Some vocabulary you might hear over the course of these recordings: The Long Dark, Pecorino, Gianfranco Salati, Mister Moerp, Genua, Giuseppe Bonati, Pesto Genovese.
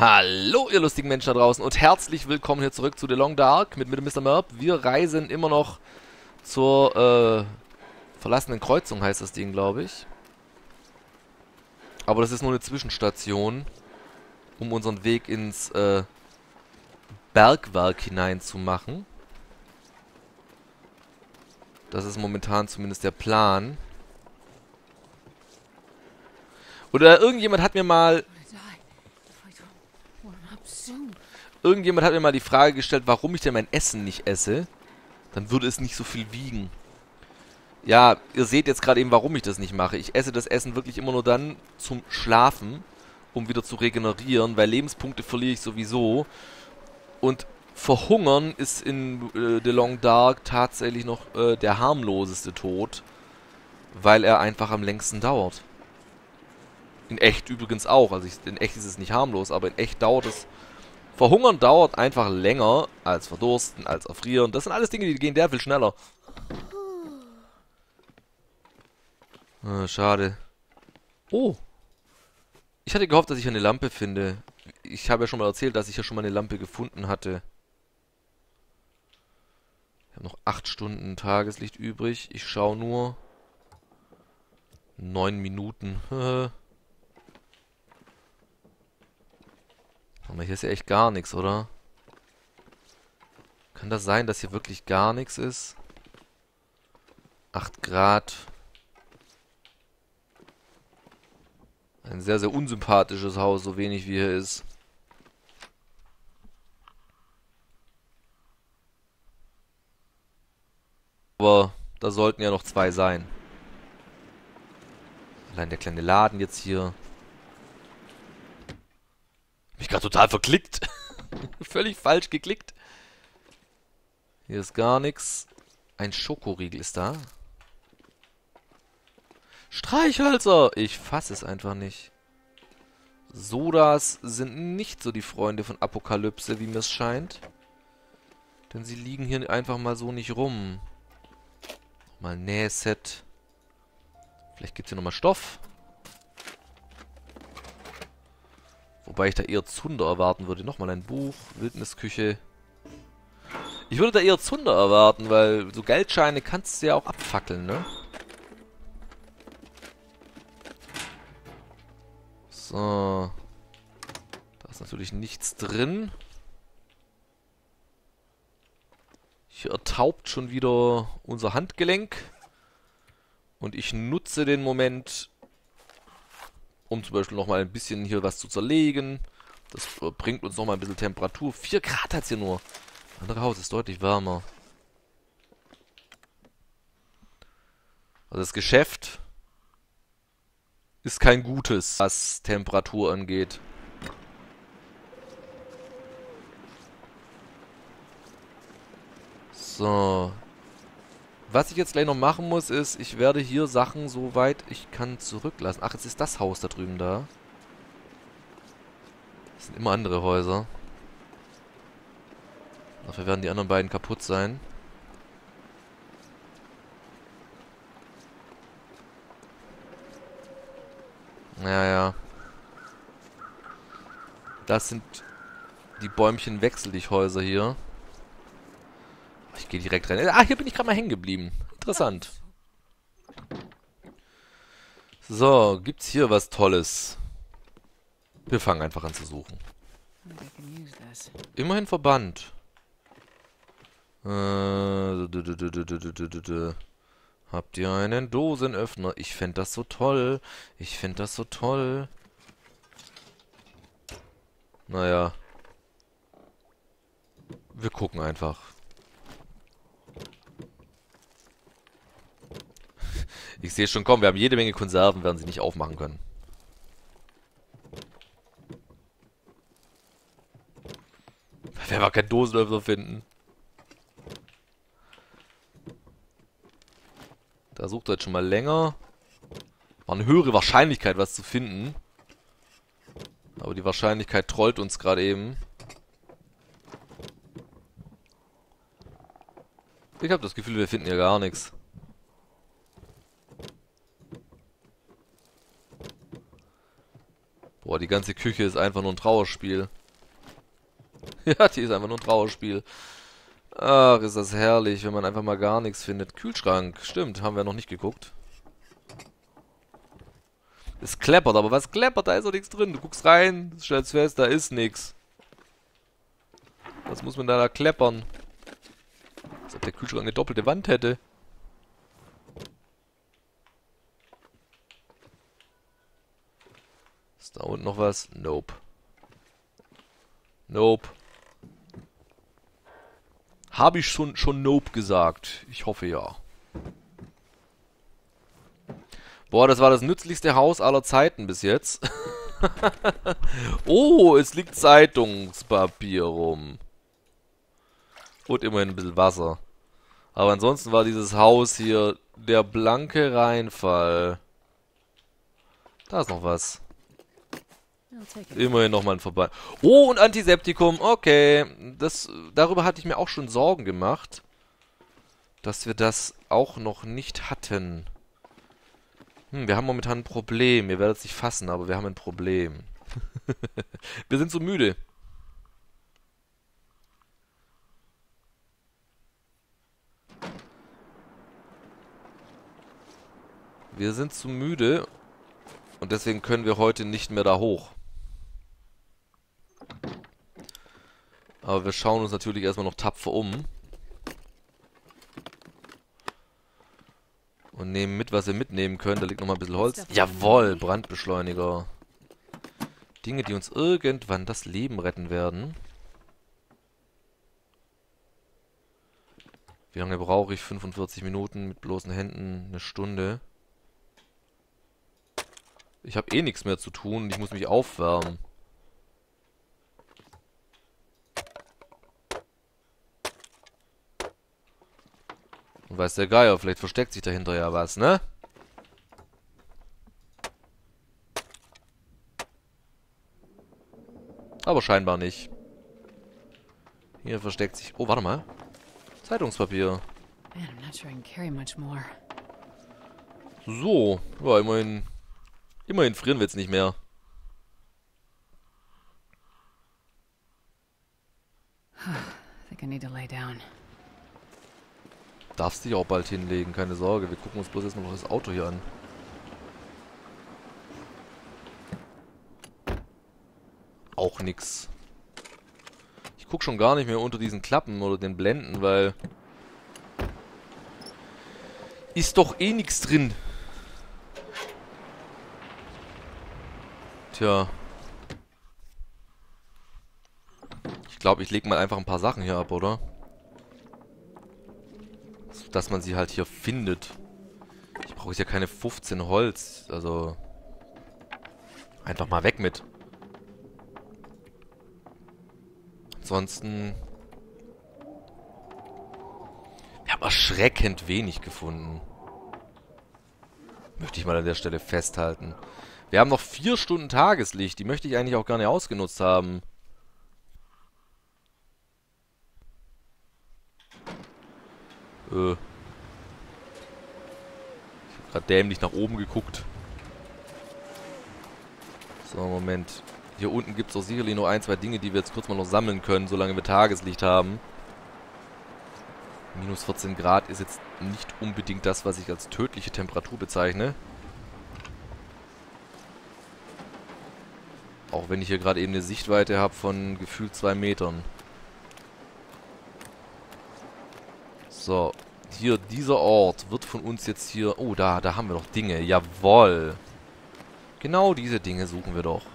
Hallo ihr lustigen Menschen da draußen und herzlich willkommen hier zurück zu The Long Dark mit Mister Moerp. Wir reisen immer noch zur verlassenen Kreuzung, heißt das Ding, glaube ich. Aber das ist nur eine Zwischenstation, um unseren Weg ins Bergwerk hinein zu machen. Das ist momentan zumindest der Plan. Oder irgendjemand hat mir mal die Frage gestellt, warum ich denn mein Essen nicht esse. Dann würde es nicht so viel wiegen. Ja, ihr seht jetzt gerade eben, warum ich das nicht mache. Ich esse das Essen wirklich immer nur dann zum Schlafen, um wieder zu regenerieren, weil Lebenspunkte verliere ich sowieso. Und Verhungern ist in The Long Dark tatsächlich noch der harmloseste Tod, weil er einfach am längsten dauert. In echt übrigens auch, also in echt ist es nicht harmlos, aber in echt dauert es... Verhungern dauert einfach länger als Verdursten, als Erfrieren. Das sind alles Dinge, die gehen der viel schneller. Oh, schade. Oh. Ich hatte gehofft, dass ich eine Lampe finde. Ich habe ja schon mal erzählt, dass ich ja schon mal eine Lampe gefunden hatte. Ich habe noch 8 Stunden Tageslicht übrig. Ich schaue nur. 9 Minuten. Aber hier ist ja echt gar nichts, oder? Kann das sein, dass hier wirklich gar nichts ist? 8 Grad. Ein sehr, sehr unsympathisches Haus, so wenig wie hier ist. Aber da sollten ja noch 2 sein. Allein der kleine Laden jetzt hier. Mich gerade total verklickt. Völlig falsch geklickt. Hier ist gar nichts. Ein Schokoriegel ist da. Streichhölzer! Ich fasse es einfach nicht. Sodas sind nicht so die Freunde von Apokalypse, wie mir es scheint. Denn sie liegen hier einfach mal so nicht rum. Nochmal ein Nähset. Vielleicht gibt es hier nochmal Stoff. Wobei ich da eher Zunder erwarten würde. Nochmal ein Buch, Wildnisküche. Ich würde da eher Zunder erwarten, weil so Geldscheine kannst du ja auch abfackeln, ne? So. Da ist natürlich nichts drin. Hier ertaubt schon wieder unser Handgelenk. Und ich nutze den Moment... um zum Beispiel nochmal ein bisschen hier was zu zerlegen. Das bringt uns nochmal ein bisschen Temperatur. 4 Grad hat es hier nur. Das andere Haus ist deutlich wärmer. Also das Geschäft ist kein gutes, was Temperatur angeht. So. Was ich jetzt gleich noch machen muss, ist, ich werde hier Sachen, soweit ich kann, zurücklassen. Ach, jetzt ist das Haus da drüben da. Das sind immer andere Häuser. Dafür werden die anderen beiden kaputt sein. Naja. Das sind die Bäumchen-Wechseldichhäuser hier. Ich gehe direkt rein. Ah, hier bin ich gerade mal hängen geblieben. Interessant. So, gibt's hier was Tolles? Wir fangen einfach an zu suchen. Immerhin Verband. Habt ihr einen Dosenöffner? Ich fände das so toll. Ich fände das so toll. Naja. Wir gucken einfach. Ich sehe schon, komm, wir haben jede Menge Konserven, werden sie nicht aufmachen können. Wir werden keinen Dosenöffner finden. Da sucht er jetzt schon mal länger. War eine höhere Wahrscheinlichkeit, was zu finden. Aber die Wahrscheinlichkeit trollt uns gerade eben. Ich habe das Gefühl, wir finden hier gar nichts. Boah, die ganze Küche ist einfach nur ein Trauerspiel. Ja, die ist einfach nur ein Trauerspiel. Ach, ist das herrlich, wenn man einfach mal gar nichts findet. Kühlschrank, stimmt, haben wir noch nicht geguckt. Es kleppert, aber was kleppert? Da ist doch nichts drin. Du guckst rein, stellst fest, da ist nichts. Was muss man da kleppern? Als ob der Kühlschrank eine doppelte Wand hätte. Ist da unten noch was? Nope. Nope. Habe ich schon Nope gesagt? Ich hoffe ja. Boah, das war das nützlichste Haus aller Zeiten bis jetzt. Oh, es liegt Zeitungspapier rum. Und immerhin ein bisschen Wasser. Aber ansonsten war dieses Haus hier der blanke Reinfall. Da ist noch was. Immerhin nochmal ein Verband. Oh, und Antiseptikum. Okay. Darüber hatte ich mir auch schon Sorgen gemacht, dass wir das auch noch nicht hatten. Hm, wir haben momentan ein Problem. Ihr werdet es nicht fassen, aber wir haben ein Problem. Wir sind so müde. Wir sind zu müde und deswegen können wir heute nicht mehr da hoch. Aber wir schauen uns natürlich erstmal noch tapfer um. Und nehmen mit, was wir mitnehmen können. Da liegt nochmal ein bisschen Holz. Jawohl, Brandbeschleuniger. Dinge, die uns irgendwann das Leben retten werden. Wie lange brauche ich? 45 Minuten mit bloßen Händen. Eine Stunde. Ich habe eh nichts mehr zu tun. Ich muss mich aufwärmen. Und weiß der Geier, vielleicht versteckt sich dahinter ja was, ne? Aber scheinbar nicht. Hier versteckt sich... Oh, warte mal. Zeitungspapier. So. Ja, immerhin... Immerhin frieren wir jetzt nicht mehr. Ich denke, ich muss mich legen. Du darfst dich auch bald hinlegen, keine Sorge. Wir gucken uns bloß jetzt mal noch das Auto hier an. Auch nix. Ich guck schon gar nicht mehr unter diesen Klappen oder den Blenden, weil... Ist doch eh nix drin. Tja. Ich glaube, ich lege mal einfach ein paar Sachen hier ab, oder? Dass man sie halt hier findet. Ich brauche ja keine 15 Holz. Also... Einfach mal weg mit. Ansonsten... Wir haben erschreckend wenig gefunden. Möchte ich mal an der Stelle festhalten. Wir haben noch 4 Stunden Tageslicht. Die möchte ich eigentlich auch gar nicht ausgenutzt haben. Ich habe gerade dämlich nach oben geguckt. So, Moment. Hier unten gibt es doch sicherlich nur 1, 2 Dinge, die wir jetzt kurz mal noch sammeln können, solange wir Tageslicht haben. Minus 14 Grad ist jetzt nicht unbedingt das, was ich als tödliche Temperatur bezeichne. Auch wenn ich hier gerade eben eine Sichtweite habe von gefühlt 2 Metern. So, hier, dieser Ort wird von uns jetzt hier... Oh, da haben wir noch Dinge. Jawohl. Genau diese Dinge suchen wir doch.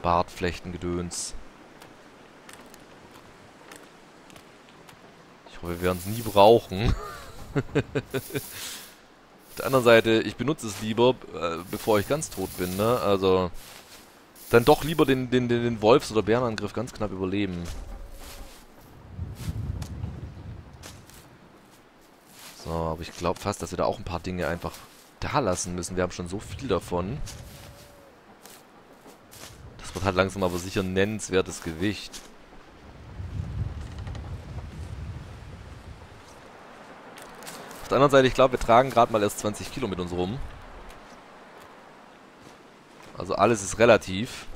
Bartflechtengedöns. Ich hoffe, wir werden es nie brauchen. Auf der anderen Seite, ich benutze es lieber, bevor ich ganz tot bin, ne? Also, dann doch lieber den Wolfs- oder Bärenangriff ganz knapp überleben. So, aber ich glaube fast, dass wir da auch ein paar Dinge einfach da lassen müssen. Wir haben schon so viel davon. Das wird halt langsam aber sicher nennenswertes Gewicht. Auf der anderen Seite, ich glaube, wir tragen gerade mal erst 20 Kilo mit uns rum. Also alles ist relativ.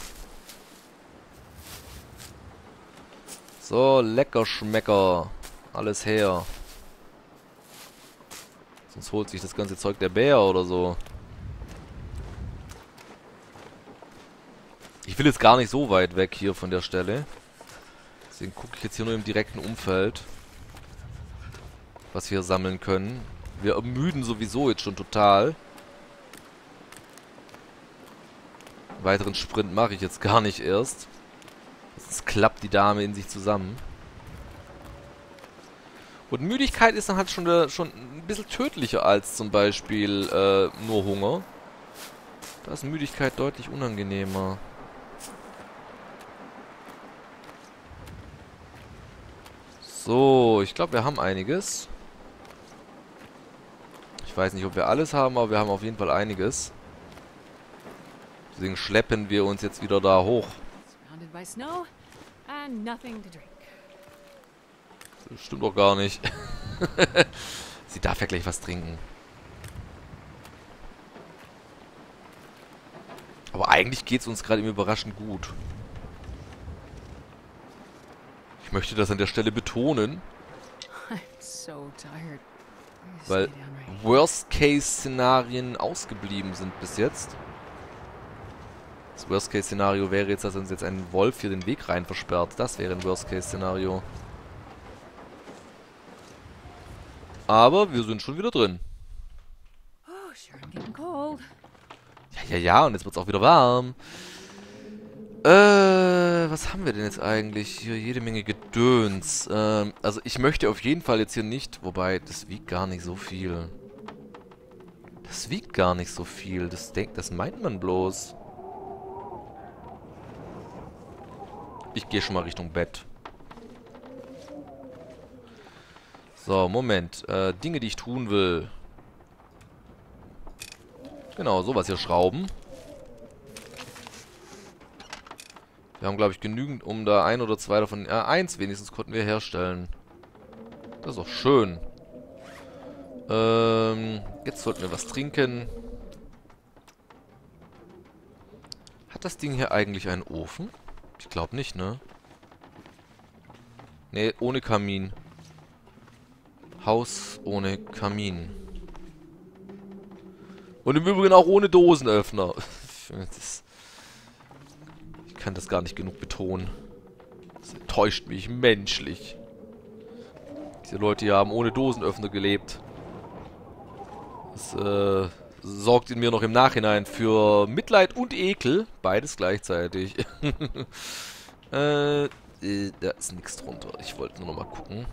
So, lecker Schmecker. Alles her. Sonst holt sich das ganze Zeug der Bär oder so. Ich will jetzt gar nicht so weit weg hier von der Stelle. Deswegen gucke ich jetzt hier nur im direkten Umfeld, was wir hier sammeln können. Wir ermüden sowieso jetzt schon total. Einen weiteren Sprint mache ich jetzt gar nicht erst. Sonst klappt die Dame in sich zusammen. Und Müdigkeit ist dann halt schon ein bisschen tödlicher als zum Beispiel nur Hunger. Da ist Müdigkeit deutlich unangenehmer. So, ich glaube, wir haben einiges. Ich weiß nicht, ob wir alles haben, aber wir haben auf jeden Fall einiges. Deswegen schleppen wir uns jetzt wieder da hoch. Das stimmt doch gar nicht. Sie darf ja gleich was trinken. Aber eigentlich geht es uns gerade überraschend gut. Ich möchte das an der Stelle betonen. Weil Worst-Case-Szenarien ausgeblieben sind bis jetzt. Das Worst-Case-Szenario wäre jetzt, dass uns jetzt ein Wolf hier den Weg rein versperrt. Das wäre ein Worst-Case-Szenario. Aber wir sind schon wieder drin. Ja, ja, ja, und jetzt wird es auch wieder warm. Was haben wir denn jetzt eigentlich? Hier jede Menge Gedöns. Also ich möchte auf jeden Fall jetzt hier nicht... Wobei, das wiegt gar nicht so viel. Das wiegt gar nicht so viel. Das meint man bloß. Ich gehe schon mal Richtung Bett. So, Moment. Dinge, die ich tun will. Genau, sowas hier schrauben. Wir haben, glaube ich, genügend, um da ein oder zwei davon... eins wenigstens konnten wir herstellen. Das ist auch schön. Jetzt sollten wir was trinken. Hat das Ding hier eigentlich einen Ofen? Ich glaube nicht, ne? Ne, ohne Kamin. Haus ohne Kamin. Und im Übrigen auch ohne Dosenöffner. Das... Ich kann das gar nicht genug betonen. Das enttäuscht mich menschlich. Diese Leute hier haben ohne Dosenöffner gelebt. Das sorgt in mir noch im Nachhinein für Mitleid und Ekel. Beides gleichzeitig. Da ist nichts drunter. Ich wollte nur noch mal gucken.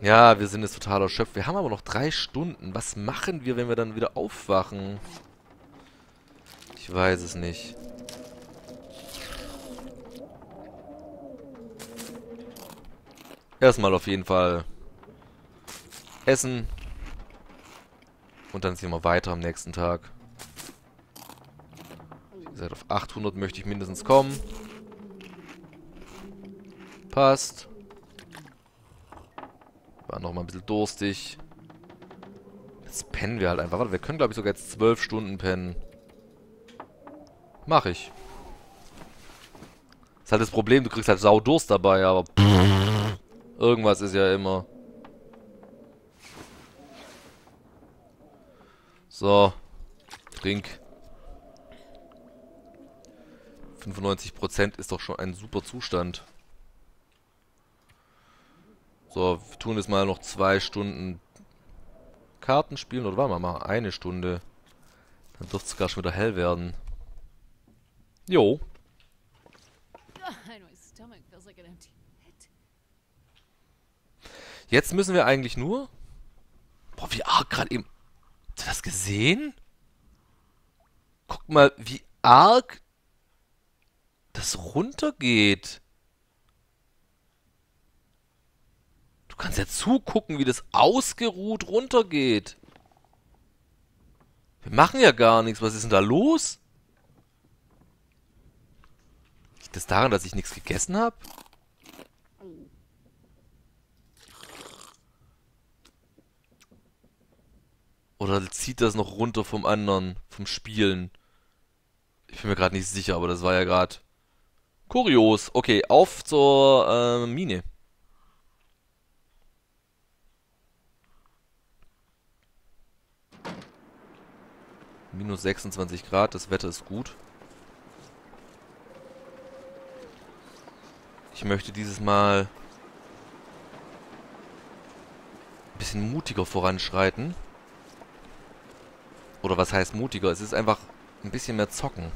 Ja, wir sind jetzt total erschöpft. Wir haben aber noch 3 Stunden. Was machen wir, wenn wir dann wieder aufwachen? Ich weiß es nicht. Erstmal auf jeden Fall essen. Und dann sehen wir weiter am nächsten Tag. Wie gesagt, auf 800 möchte ich mindestens kommen. Passt. War nochmal ein bisschen durstig. Jetzt pennen wir halt einfach. Warte, wir können, glaube ich, sogar jetzt 12 Stunden pennen. Mach ich. Das ist halt das Problem, du kriegst halt Saudurst dabei, aber... Irgendwas ist ja immer. So. Trink. 95% ist doch schon ein super Zustand. So, wir tun jetzt mal noch 2 Stunden Karten spielen. Oder warte mal, machen 1 Stunde. Dann wird es sogar schon wieder hell werden. Jo. Jetzt müssen wir eigentlich nur... Boah, wie arg gerade eben... Hast du das gesehen? Guck mal, wie arg das runtergeht. Du kannst ja zugucken, wie das ausgeruht runtergeht. Wir machen ja gar nichts. Was ist denn da los? Liegt das daran, dass ich nichts gegessen habe? Oder zieht das noch runter vom anderen, vom Spielen? Ich bin mir gerade nicht sicher, aber das war ja gerade kurios. Okay, auf zur Mine. Minus 26 Grad, das Wetter ist gut. Ich möchte dieses Mal ein bisschen mutiger voranschreiten. Oder was heißt mutiger? Es ist einfach ein bisschen mehr zocken.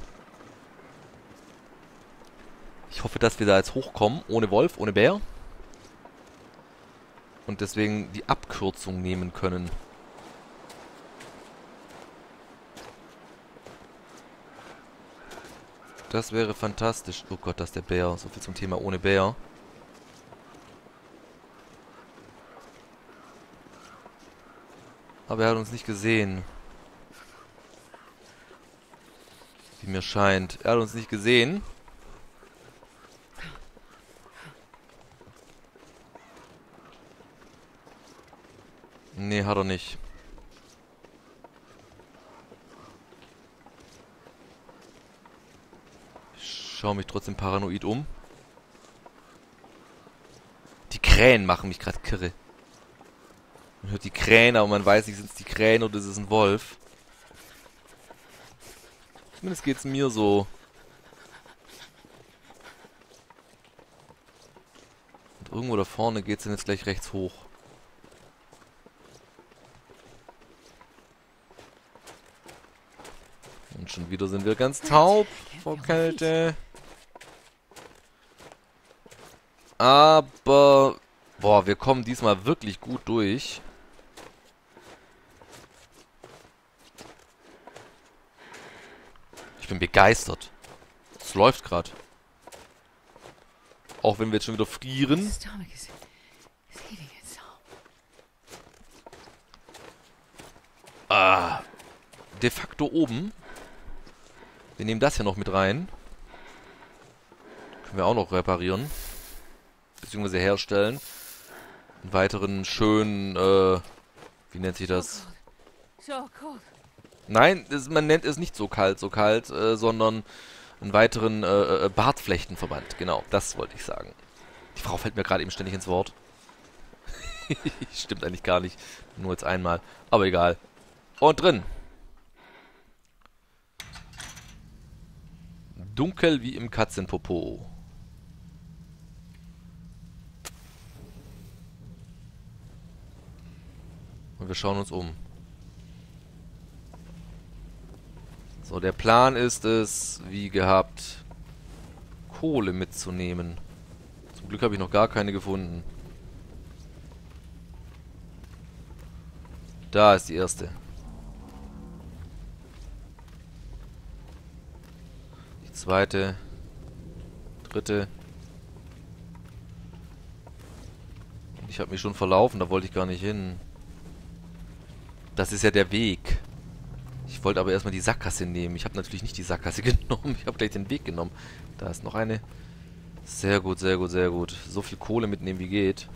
Ich hoffe, dass wir da jetzt hochkommen, ohne Wolf, ohne Bär. Und deswegen die Abkürzung nehmen können. Das wäre fantastisch. Oh Gott, das ist der Bär. So viel zum Thema ohne Bär. Aber er hat uns nicht gesehen. Wie mir scheint. Er hat uns nicht gesehen. Nee, hat er nicht. Ich schaue mich trotzdem paranoid um. Die Krähen machen mich gerade kirre. Man hört die Krähen, aber man weiß nicht, sind es die Krähen oder ist es ein Wolf. Zumindest geht es mir so. Und irgendwo da vorne geht es dann jetzt gleich rechts hoch. Und schon wieder sind wir ganz taub vor Kälte. Aber... Boah, wir kommen diesmal wirklich gut durch. Ich bin begeistert. Es läuft gerade. Auch wenn wir jetzt schon wieder frieren. Ah. De facto oben. Wir nehmen das hier noch mit rein. Können wir auch noch reparieren. Beziehungsweise herstellen. Einen weiteren schönen, wie nennt sich das? Nein, man nennt es nicht so kalt, sondern einen weiteren Bartflechtenverband. Genau, das wollte ich sagen. Die Frau fällt mir gerade eben ständig ins Wort. Stimmt eigentlich gar nicht. Nur jetzt einmal. Aber egal. Und drin. Dunkel wie im Katzenpopo. Und wir schauen uns um. So, der Plan ist es, wie gehabt, Kohle mitzunehmen. Zum Glück habe ich noch gar keine gefunden. Da ist die erste. Die zweite. Dritte. Ich habe mich schon verlaufen, da wollte ich gar nicht hin. Das ist ja der Weg. Ich wollte aber erstmal die Sackgasse nehmen. Ich habe natürlich nicht die Sackgasse genommen. Ich habe gleich den Weg genommen. Da ist noch eine. Sehr gut, sehr gut, sehr gut. So viel Kohle mitnehmen, wie geht.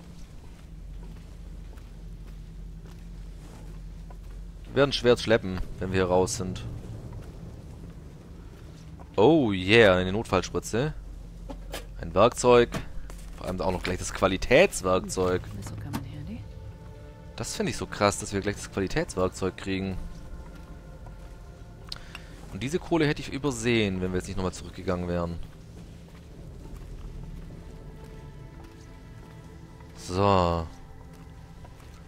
Wir werden schwer schleppen, wenn wir hier raus sind. Oh yeah, eine Notfallspritze. Ein Werkzeug. Vor allem auch noch gleich das Qualitätswerkzeug. Das finde ich so krass, dass wir gleich das Qualitätswerkzeug kriegen. Und diese Kohle hätte ich übersehen, wenn wir jetzt nicht nochmal zurückgegangen wären. So.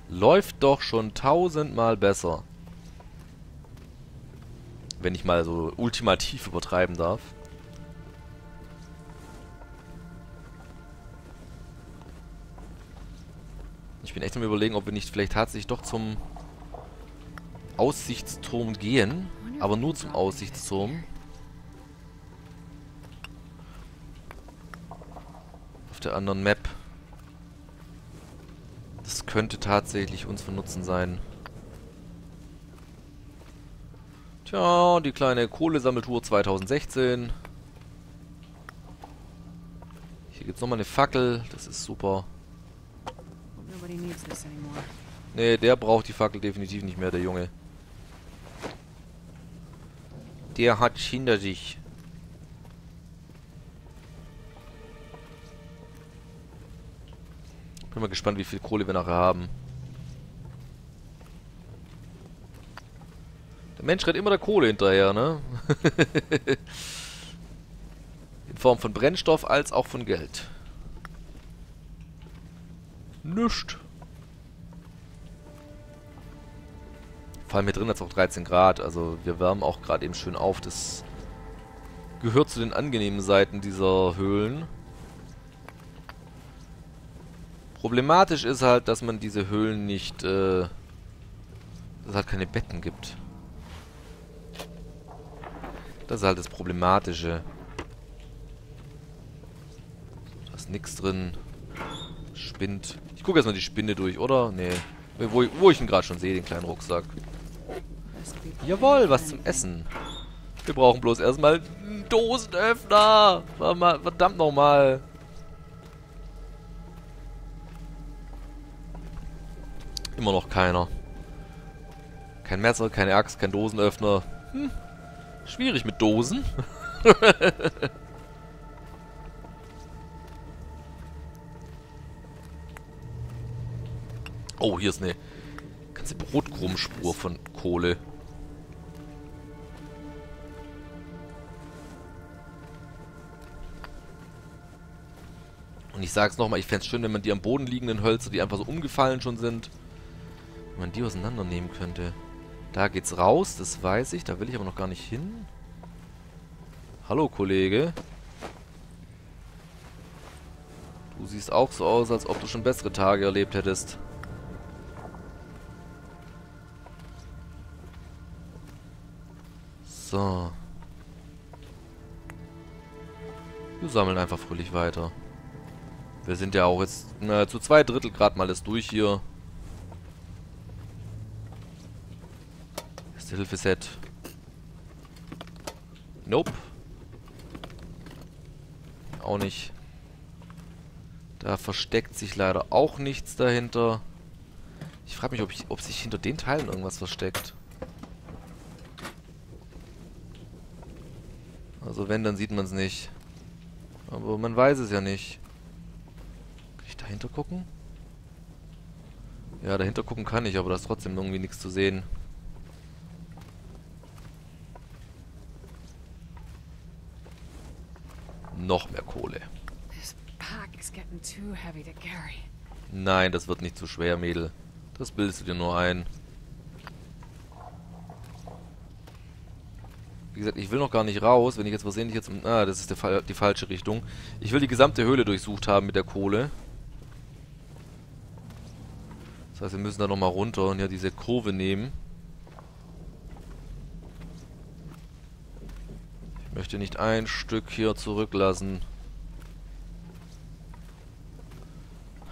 Läuft doch schon 1000-mal besser. Wenn ich mal so ultimativ übertreiben darf. Ich bin echt am Überlegen, ob wir nicht vielleicht tatsächlich doch zum Aussichtsturm gehen. Aber nur zum Aussichtsturm. Auf der anderen Map. Das könnte tatsächlich uns von Nutzen sein. Tja, die kleine Kohlesammeltour 2016. Hier gibt es nochmal eine Fackel. Das ist super. Nee, der braucht die Fackel definitiv nicht mehr, der Junge. Der hat hinter sich. Bin mal gespannt, wie viel Kohle wir nachher haben. Der Mensch rennt immer der Kohle hinterher, ne? In Form von Brennstoff als auch von Geld. Nischt. Vor allem hier drin hat es auch 13 Grad, also wir wärmen auch gerade eben schön auf. Das gehört zu den angenehmen Seiten dieser Höhlen. Problematisch ist halt, dass man diese Höhlen nicht, dass es halt keine Betten gibt. Das ist halt das Problematische. Da ist nichts drin. Spind. Ich gucke erstmal die Spinde durch, oder? Nee. Wo ich ihn gerade schon sehe, den kleinen Rucksack. Jawohl, was zum Essen. Wir brauchen bloß erstmal einen Dosenöffner. Verdammt nochmal. Immer noch keiner. Kein Messer, keine Axt, kein Dosenöffner. Hm. Schwierig mit Dosen. Oh, hier ist eine ganze Brotkrummspur von Kohle. Und ich sag's nochmal, ich fände es schön, wenn man die am Boden liegenden Hölzer, die einfach so umgefallen schon sind, wenn man die auseinandernehmen könnte. Da geht's raus, das weiß ich. Da will ich aber noch gar nicht hin. Hallo, Kollege. Du siehst auch so aus, als ob du schon bessere Tage erlebt hättest. So. Wir sammeln einfach fröhlich weiter. Wir sind ja auch jetzt zu 2/3 gerade mal ist durch hier. Hilfeset. Nope. Auch nicht. Da versteckt sich leider auch nichts dahinter. Ich frage mich, ob sich hinter den Teilen irgendwas versteckt. Also wenn, dann sieht man es nicht. Aber man weiß es ja nicht. Kann ich dahinter gucken? Ja, dahinter gucken kann ich, aber da ist trotzdem irgendwie nichts zu sehen. Noch mehr Kohle. Nein, das wird nicht zu schwer, Mädel. Das bildest du dir nur ein. Wie gesagt, ich will noch gar nicht raus, wenn ich jetzt versehentlich jetzt... Ah, das ist die falsche Richtung. Ich will die gesamte Höhle durchsucht haben mit der Kohle. Das heißt, wir müssen da nochmal runter und ja diese Kurve nehmen. Ich möchte nicht ein Stück hier zurücklassen.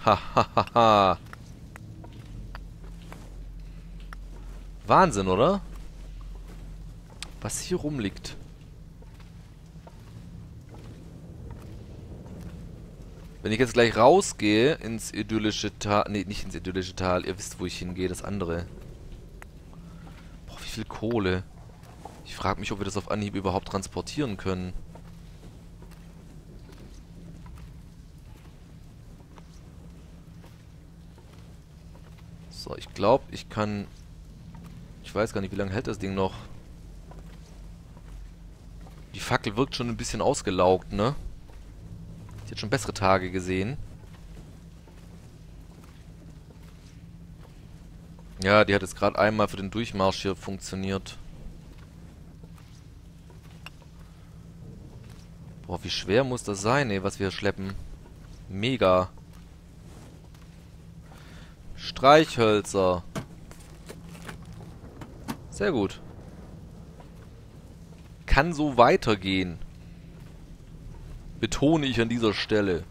Hahaha. Wahnsinn, oder? Was hier rumliegt. Wenn ich jetzt gleich rausgehe ins idyllische Tal... Ne, nicht ins idyllische Tal. Ihr wisst, wo ich hingehe. Das andere. Boah, wie viel Kohle. Ich frage mich, ob wir das auf Anhieb überhaupt transportieren können. So, ich glaube, ich kann... Ich weiß gar nicht, wie lange hält das Ding noch. Die Fackel wirkt schon ein bisschen ausgelaugt, ne? Ich hätte schon bessere Tage gesehen. Ja, die hat jetzt gerade einmal für den Durchmarsch hier funktioniert. Boah, wie schwer muss das sein, ey, was wir schleppen. Mega. Streichhölzer. Sehr gut. Kann so weitergehen. Betone ich an dieser Stelle.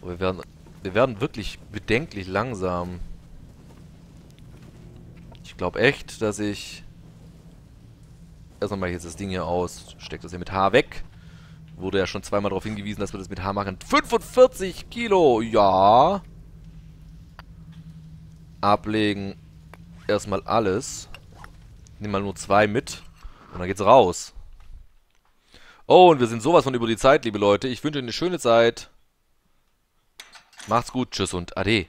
Boah, wir werden wirklich bedenklich langsam. Ich glaube echt, dass ich... Erstmal mache ich jetzt das Ding hier aus. Steck das hier mit H weg. Wurde ja schon zweimal darauf hingewiesen, dass wir das mit H machen. 45 Kilo! Ja! Ablegen. Erstmal alles. Nimm mal nur 2 mit. Und dann geht's raus. Oh, und wir sind sowas von über die Zeit, liebe Leute. Ich wünsche Ihnen eine schöne Zeit. Macht's gut, tschüss und ade.